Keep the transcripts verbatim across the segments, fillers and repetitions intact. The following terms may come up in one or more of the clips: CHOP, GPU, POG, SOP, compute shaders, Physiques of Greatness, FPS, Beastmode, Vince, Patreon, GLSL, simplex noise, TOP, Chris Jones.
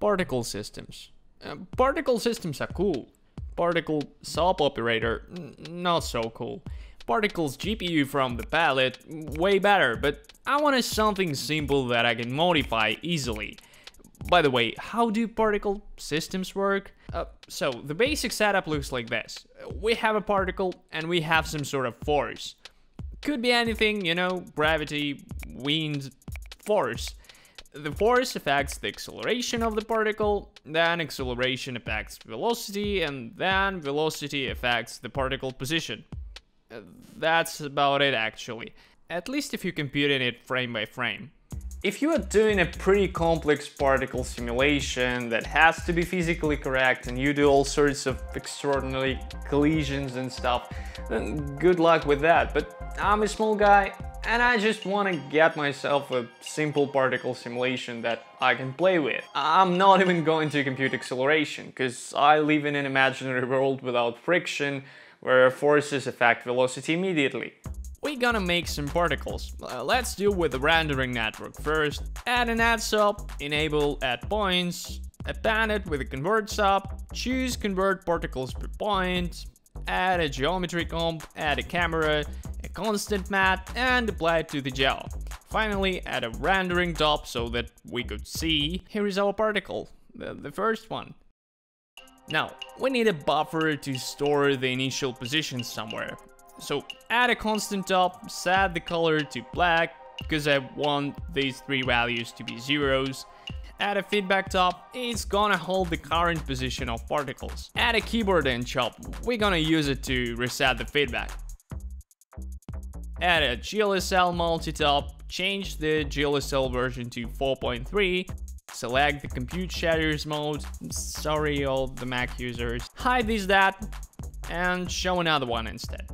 particle systems. Uh, particle systems are cool. Particle S O P operator, not so cool. Particle's G P U from the palette, way better, but I wanted something simple that I can modify easily. By the way, how do particle systems work? Uh, so, the basic setup looks like this. We have a particle and we have some sort of force. Could be anything, you know, gravity, wind, force. The force affects the acceleration of the particle, then acceleration affects velocity, and then velocity affects the particle position. Uh, that's about it actually, at least if you're computing it frame by frame. If you are doing a pretty complex particle simulation that has to be physically correct and you do all sorts of extraordinary collisions and stuff, then good luck with that. But I'm a small guy and I just want to get myself a simple particle simulation that I can play with. I'm not even going to compute acceleration, because I live in an imaginary world without friction where forces affect velocity immediately. We're gonna make some particles. Uh, let's deal with the rendering network first. Add an add sub, enable add points, append it with a convert sub, choose convert particles per point, add a geometry comp, add a camera, a constant mat, and apply it to the gel. Finally, add a rendering top so that we could see. Here is our particle, the, the first one. Now, we need a buffer to store the initial position somewhere. So add a constant top, set the color to black, because I want these three values to be zeros. Add a feedback top, it's gonna hold the current position of particles. Add a keyboard and chop, we're gonna use it to reset the feedback. Add a G L S L multi-top, change the G L S L version to four point three. Select the compute shaders mode, sorry all the Mac users. Hide this that and show another one instead.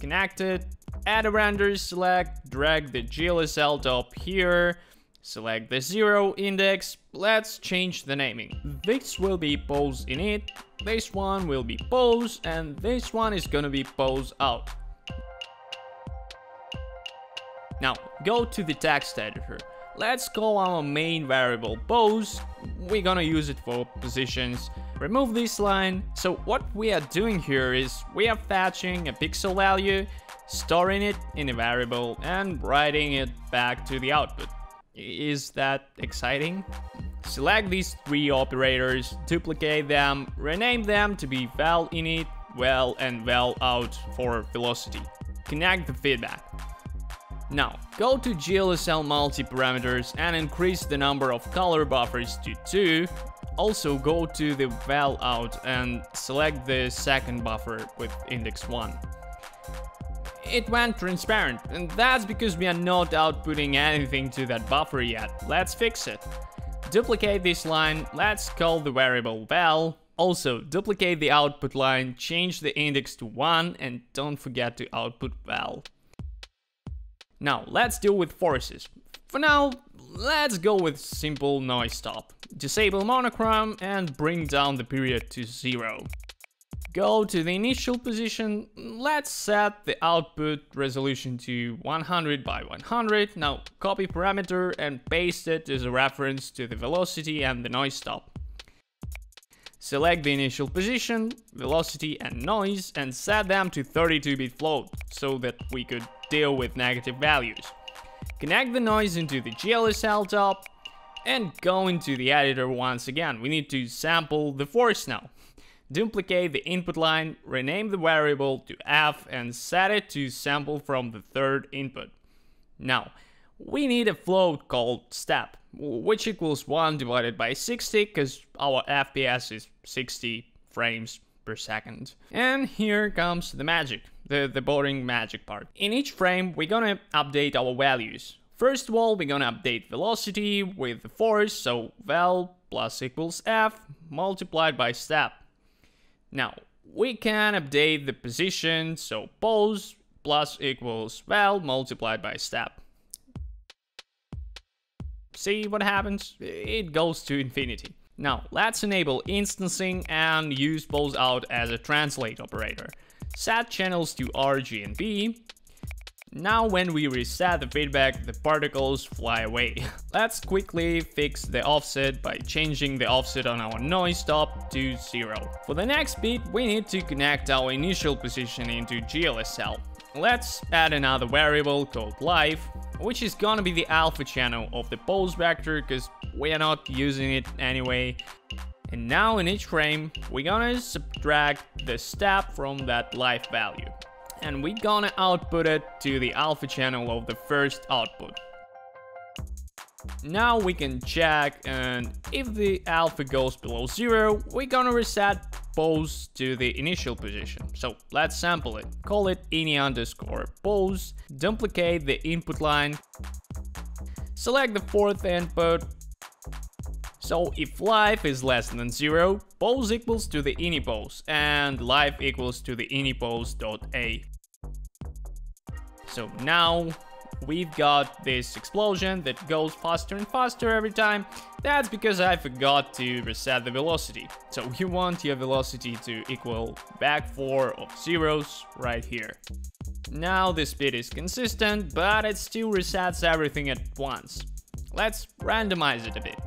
Connect it, add a render, select, drag the G L S L top here, select the zero index, let's change the naming. This will be pose in it, this one will be pose, and this one is gonna be pose out. Now, go to the text editor. Let's call our main variable pose, we're gonna use it for positions. Remove this line. So what we are doing here is we are fetching a pixel value, storing it in a variable and writing it back to the output. Is that exciting? Select these three operators, duplicate them, rename them to be val init, val and val out for velocity. Connect the feedback. Now, go to G L S L multi-parameters and increase the number of color buffers to two. Also go to the val out and select the second buffer with index one. It went transparent, and that's because we are not outputting anything to that buffer yet. Let's fix it. Duplicate this line, let's call the variable val. Also, duplicate the output line, change the index to one, and don't forget to output val. Now, let's deal with forces. For now, let's go with simple noise top. Disable monochrome and bring down the period to zero. Go to the initial position, let's set the output resolution to one hundred by one hundred. Now, copy parameter and paste it as a reference to the velocity and the noise top. Select the initial position, velocity and noise and set them to thirty-two bit float so that we could deal with negative values. Connect the noise into the G L S L top and go into the editor once again. We need to sample the force now. Duplicate the input line, rename the variable to F and set it to sample from the third input. Now, we need a float called step, which equals one divided by sixty, because our F P S is sixty frames per second. And here comes the magic, the, the boring magic part. In each frame, we're gonna update our values. First of all, we're gonna update velocity with the force, so val plus equals F multiplied by step. Now, we can update the position, so pose plus equals val multiplied by step. See what happens? It goes to infinity. Now, let's enable instancing and use pose out as a translate operator. Set channels to R G and B. Now when we reset the feedback, the particles fly away. Let's quickly fix the offset by changing the offset on our noise top to zero. For the next bit, we need to connect our initial position into G L S L. Let's add another variable called live, which is gonna be the alpha channel of the pulse vector because we are not using it anyway. And now in each frame, we're gonna subtract the step from that live value. And we're gonna output it to the alpha channel of the first output. Now we can check, and if the alpha goes below zero, we're gonna reset pose to the initial position. So let's sample it. Call it ini underscore pose, duplicate the input line, select the fourth input. So if live is less than zero, pose equals to the ini pose, and live equals to the ini pose dot a. So now we've got this explosion that goes faster and faster every time. That's because I forgot to reset the velocity. So you want your velocity to equal back four of zeros right here. Now the speed is consistent, but it still resets everything at once. Let's randomize it a bit.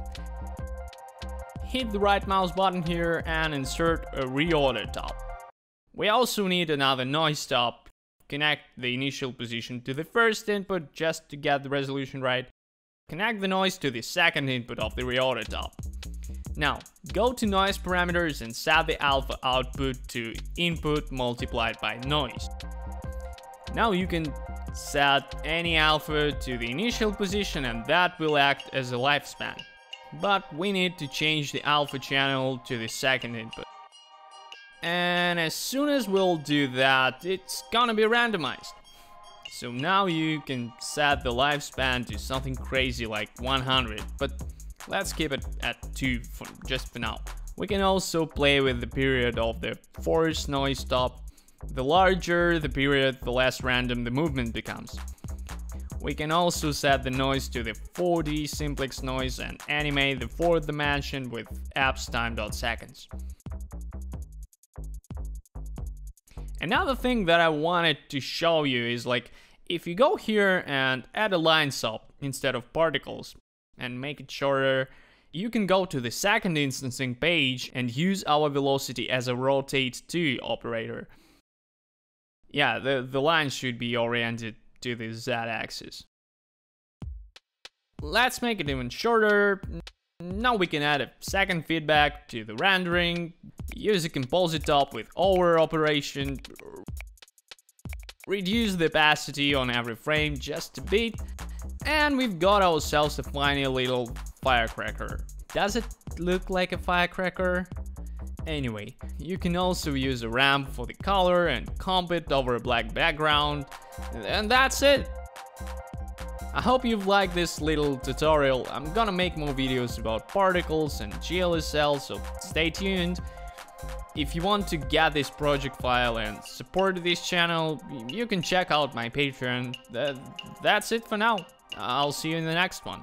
Hit the right mouse button here and insert a reorder top. We also need another noise top. Connect the initial position to the first input just to get the resolution right. Connect the noise to the second input of the reorder top. Now, go to noise parameters and set the alpha output to input multiplied by noise. Now you can set any alpha to the initial position and that will act as a lifespan. But we need to change the alpha channel to the second input. And as soon as we'll do that, it's gonna be randomized. So now you can set the lifespan to something crazy like one hundred, but let's keep it at two for just for now. We can also play with the period of the force noise top. The larger the period, the less random the movement becomes. We can also set the noise to the four D simplex noise and animate the fourth dimension with apps time.seconds. Another thing that I wanted to show you is like, if you go here and add a line sop instead of particles and make it shorter, you can go to the second instancing page and use our velocity as a rotate to operator. Yeah, the, the line should be oriented to the z-axis. Let's make it even shorter. Now we can add a second feedback to the rendering, use a composite top with over operation, reduce the opacity on every frame just a bit, and we've got ourselves a funny little firecracker. Does it look like a firecracker? Anyway, you can also use a ramp for the color and comp it over a black background, and that's it! I hope you've liked this little tutorial. I'm gonna make more videos about particles and G L S L, so stay tuned. If you want to get this project file and support this channel, you can check out my Patreon. That's it for now, I'll see you in the next one.